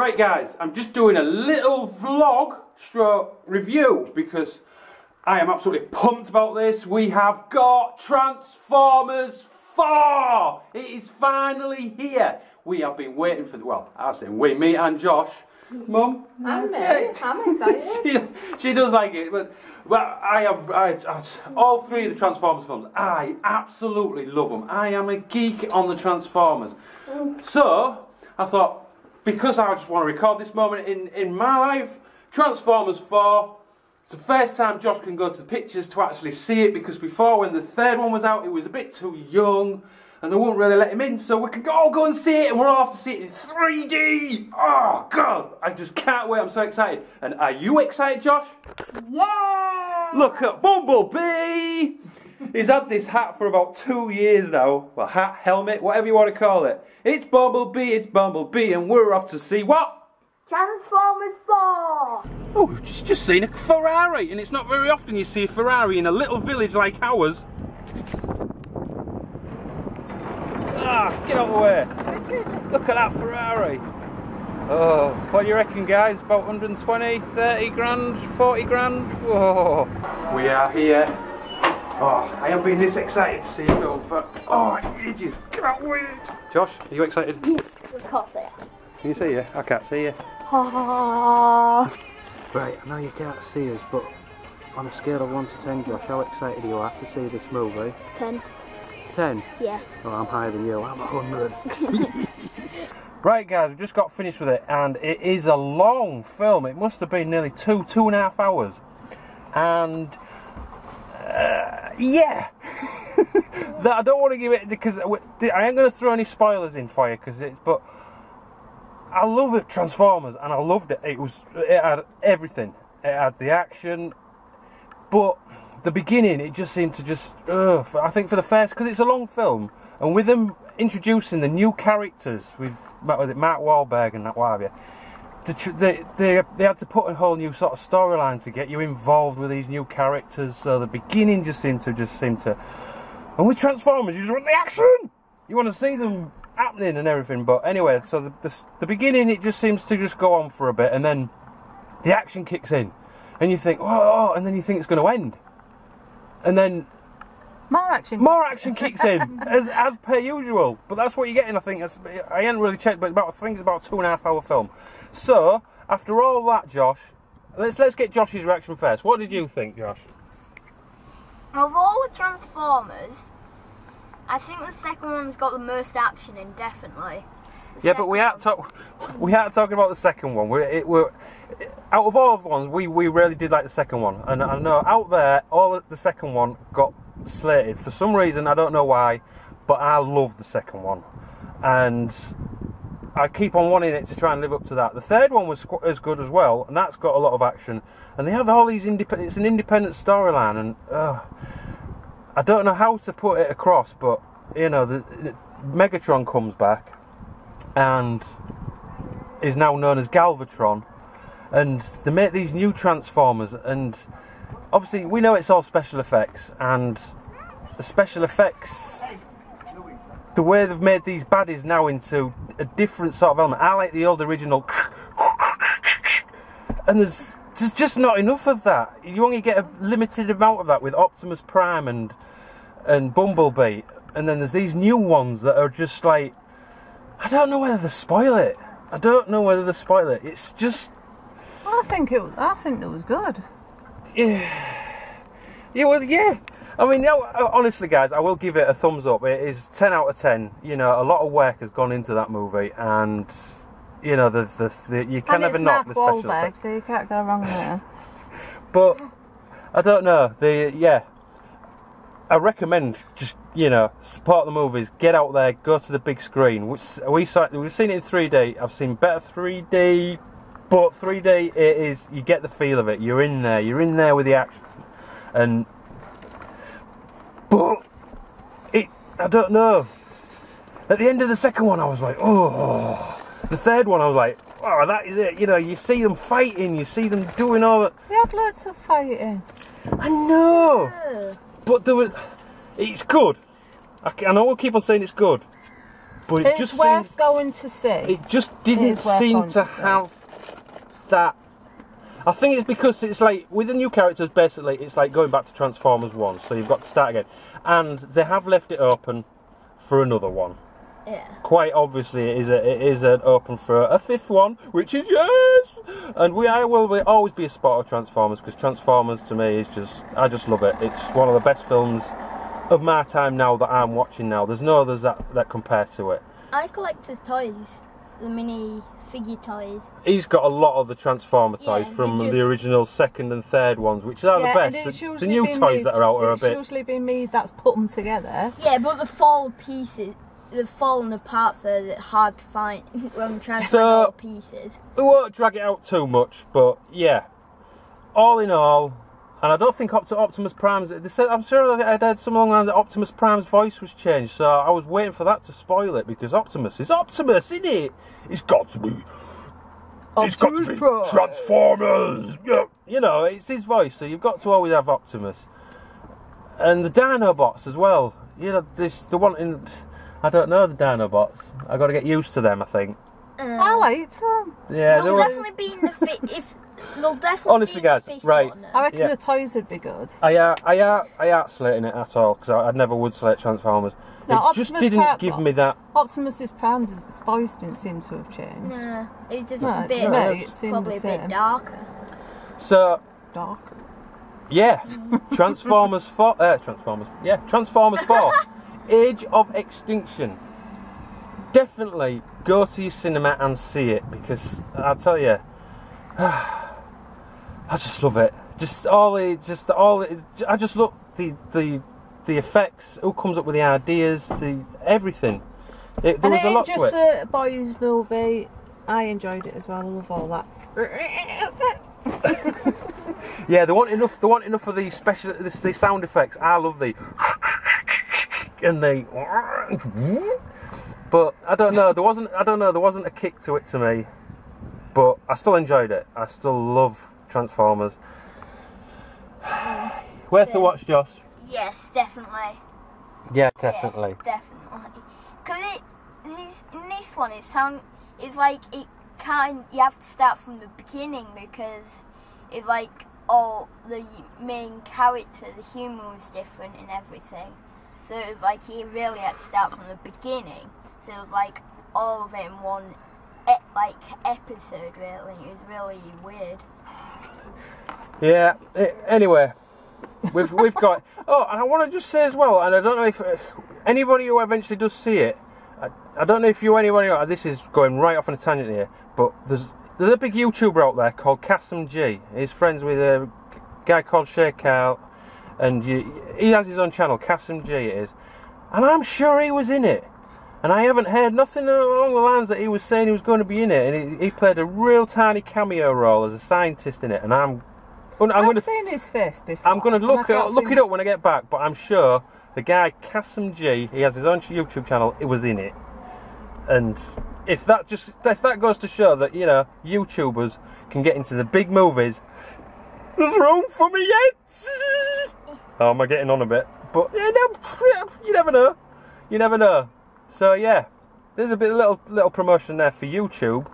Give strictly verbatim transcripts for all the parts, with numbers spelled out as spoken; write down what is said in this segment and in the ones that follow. Right guys, I'm just doing a little vlog stroke review because I am absolutely pumped about this. We have got Transformers four! It is finally here. We have been waiting for the, well, I say we, me and Josh. Mum? And okay. Me. I'm excited. she, she does like it, but well, I have I, I, all three of the Transformers films. I absolutely love them. I am a geek on the Transformers. Mm. So, I thought, because I just want to record this moment in, in my life, Transformers four. It's the first time Josh can go to the pictures to actually see it, because before, when the third one was out, it was a bit too young and they wouldn't really let him in, so we could all go and see it, and we're all off to see it in three D! Oh god, I just can't wait, I'm so excited. And are you excited, Josh? Yeah! Look at Bumblebee! He's had this hat for about two years now. Well, hat, helmet, whatever you want to call it. It's Bumblebee, it's Bumblebee, and we're off to see what? Transformers four! Oh, we've just, just seen a Ferrari, and it's not very often you see a Ferrari in a little village like ours. Ah, get out of the way. Look at that Ferrari. Oh, what do you reckon, guys? About one hundred and twenty, thirty grand, forty grand? Whoa. We are here. Oh, I have been this excited to see it all for oh, ages. Can't wait. Josh, are you excited? We can't see it. Can you see you? I can't see you. Right, I know you can't see us, but on a scale of one to ten, Josh, how excited you are to see this movie? ten. ten? Yes. Oh, I'm higher than you. I'm one hundred. Right, guys, we've just got finished with it, and it is a long film. It must have been nearly two, two and a half hours. And, uh, yeah. That I don't want to give it, because I ain't going to throw any spoilers in for you, because it's, but... I love it, Transformers, and I loved it. It was, it had everything. It had the action, but the beginning, it just seemed to just, uh, I think for the first, because it's a long film, and with them introducing the new characters, with, with Mark Wahlberg and that, what have you, to, they, they, they had to put a whole new sort of storyline to get you involved with these new characters, so the beginning just seemed to, just seemed to, and with Transformers, you just want the action! You want to see them happening and everything, but anyway, so the, the, the beginning, it just seems to just go on for a bit, and then the action kicks in, and you think, oh, oh, and then you think it's going to end, and then more action, more action kicks in, as, as per usual. But that's what you're getting, I think. That's, I ain't really checked, but about, I think it's about a two and a half hour film. So after all that, Josh, let's let's get Josh's reaction first. What did you think, Josh? Of all the Transformers, I think the second one's got the most action in, definitely. The yeah, but we aren't talk we aren't talking about the second one. We're, it, we're out of all of the ones, we we really did like the second one, and I know out there, all the second one got slated for some reason. I don't know why, but I love the second one, and I keep on wanting it to try and live up to that. The third one was as good as well, and that's got a lot of action, and they have all these independent. It's an independent storyline, and. Uh, I don't know how to put it across, but you know, the, the Megatron comes back and is now known as Galvatron, and they make these new Transformers, and obviously we know it's all special effects, and the special effects, the way they've made these baddies now into a different sort of element. I like the old original, and there's There's just not enough of that. You only get a limited amount of that with Optimus Prime and and Bumblebee, and then there's these new ones that are just like, I don't know whether they spoil it. I don't know whether they spoil it. It's just. Well, I think it. I think that was good. Yeah. Yeah. Well, yeah. I mean, honestly, guys, I will give it a thumbs up. It is ten out of ten. You know, a lot of work has gone into that movie, and. You know, the, the, the, you can never knock the special effects. So you can't go wrong there. But, I don't know. The yeah, I recommend just, you know, support the movies. Get out there, go to the big screen. We, we, we've seen it in three D. I've seen better three D. But three D, it is, you get the feel of it. You're in there. You're in there with the action. And, but, it, I don't know. At the end of the second one, I was like, oh... The third one, I was like, oh, that is it. You know, you see them fighting, you see them doing all that. They had loads of fighting. I know. Yeah. But there was, it's good. I, I know we'll keep on saying it's good. but it's it just worth seemed, going to see. It just didn't it seem to, to have that. I think it's because it's like with the new characters, basically, it's like going back to Transformers one, so you've got to start again, and they have left it open for another one. Yeah. Quite obviously, it is a, it is an open for a fifth one, which is yes. And we I will we always be a supporter of Transformers, because Transformers to me is just I just love it. It's one of the best films of my time now that I'm watching now. There's no others that that compare to it. I collect the toys, the mini figure toys. He's got a lot of the Transformer toys yeah, from the original second and third ones, which are yeah, the best. The, the new toys me, that are out are a bit. It's usually been me that's put them together. Yeah, but the four pieces. They've fallen apart, so they're hard to find when I'm trying to so, find all pieces. We won't drag it out too much, but yeah. All in all, and I don't think up to Optimus Prime's. They said, I'm sure that I'd heard something along the line that Optimus Prime's voice was changed, so I was waiting for that to spoil it, because Optimus is Optimus, isn't it? It's got to be. Optimus it's got to be Prime. Transformers! You know, it's his voice, so you've got to always have Optimus. And the Dino Bots as well. You know, this, the one in. I don't know the Dino Bots. I got to get used to them, I think. Um, I like them. Yeah, they'll definitely be in the fit. If they'll definitely honestly, be in guys, the right? I reckon yeah. the toys would be good. I uh, I uh, I aren't slating it at all, because I, I never would slate Transformers. No, it Optimus just didn't Prime, give me that. Optimus's Prime's voice didn't seem to have changed. No, it's just no, a bit. No, no, it's probably a bit darker. So darker. Yeah, Transformers Four. Uh, Transformers. Yeah, Transformers Four. Age of Extinction. Definitely go to your cinema and see it, because I'll tell you, I just love it. Just all the, just all the, I just look the the the effects. Who comes up with the ideas? The everything. It, there and was it a lot to it. Just a boys' movie. I enjoyed it as well. I love all that. Yeah, they want enough. They want enough of the special, the, the sound effects. I love the. And they, but I don't know. There wasn't. I don't know. There wasn't a kick to it to me, but I still enjoyed it. I still love Transformers. Yeah. Worth a watch, Josh. Yes, definitely. Yeah, definitely. Yeah, definitely. Because it, this, in this one, it sound. It's like it kind. You have to start from the beginning, because it's like all the main character, the human was different and everything. So it was like he really had to start from the beginning. So it was like all of it in one ep like episode really. It was really weird. Yeah. It, anyway, we've we've got. Oh, and I want to just say as well, and I don't know if uh, anybody who eventually does see it. I, I don't know if you anybody. This is going right off on a tangent here, but there's there's a big YouTuber out there called Kassem G. He's friends with a guy called ShakeOut. And you, he has his own channel, Kassem G it is. And I'm sure he was in it. And I haven't heard nothing along the lines that he was saying he was going to be in it. And he, he played a real tiny cameo role as a scientist in it. And I'm... I'm I've gonna, seen his face before. I'm going to look, it, look it up when I get back. But I'm sure the guy, Kassem G, he has his own YouTube channel, he was in it. And if that just if that goes to show that, you know, YouTubers can get into the big movies, there's room for me yet! Oh, am I getting on a bit? But yeah, no, you never know. You never know. So yeah, there's a bit little little promotion there for YouTube.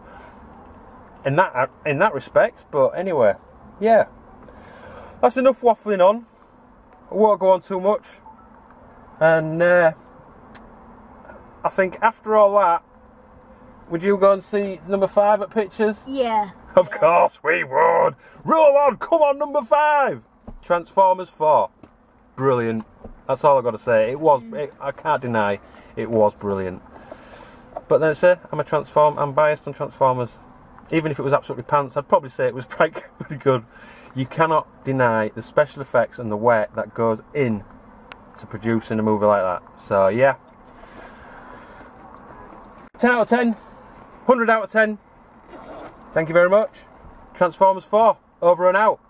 In that in that respect, but anyway, yeah, that's enough waffling on. I won't go on too much. And uh, I think after all that, would you go and see number five at Pictures? Yeah. Of yeah. course we would. Roll on, come on, number five. Transformers four. Brilliant. That's all I've got to say. It was, it, I can't deny, it was brilliant. But then I say, I'm a Transform, I'm biased on Transformers. Even if it was absolutely pants, I'd probably say it was pretty good. You cannot deny the special effects and the work that goes in to producing a movie like that. So, yeah. ten out of ten. one hundred out of ten. Thank you very much. Transformers four, over and out.